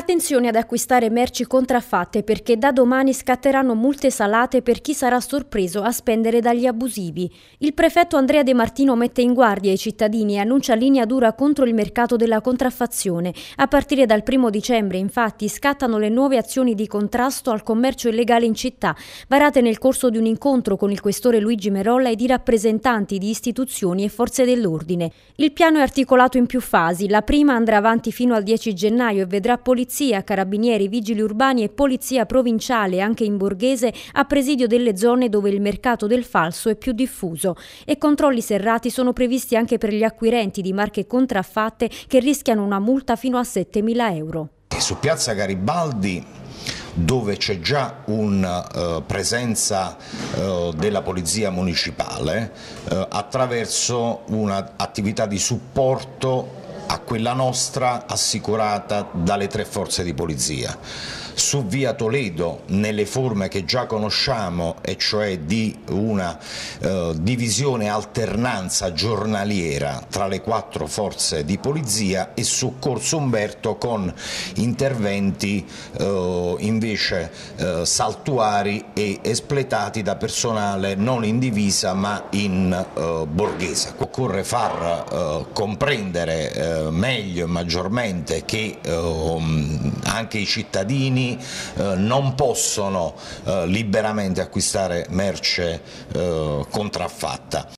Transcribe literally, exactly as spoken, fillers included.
Attenzione ad acquistare merci contraffatte perché da domani scatteranno multe salate per chi sarà sorpreso a spendere dagli abusivi. Il prefetto Andrea De Martino mette in guardia i cittadini e annuncia linea dura contro il mercato della contraffazione. A partire dal primo dicembre, infatti, scattano le nuove azioni di contrasto al commercio illegale in città, varate nel corso di un incontro con il questore Luigi Merolla e di rappresentanti di istituzioni e forze dell'ordine. Il piano è articolato in più fasi. La prima andrà avanti fino al dieci gennaio e vedrà polizia Polizia, carabinieri, vigili urbani e polizia provinciale, anche in borghese, a presidio delle zone dove il mercato del falso è più diffuso. E controlli serrati sono previsti anche per gli acquirenti di marche contraffatte che rischiano una multa fino a settemila euro. Su Piazza Garibaldi, dove c'è già una uh, presenza uh, della polizia municipale, uh, attraverso un'attività di supporto a quella nostra assicurata dalle tre forze di polizia. Su via Toledo, nelle forme che già conosciamo, e cioè di una eh, divisione, alternanza giornaliera tra le quattro forze di polizia, e su Corso Umberto con interventi eh, invece eh, saltuari e espletati da personale non in divisa ma in eh, borghese. Occorre far eh, comprendere eh, meglio e maggiormente che eh, anche i cittadini eh, non possono eh, liberamente acquistare merce eh, contraffatta.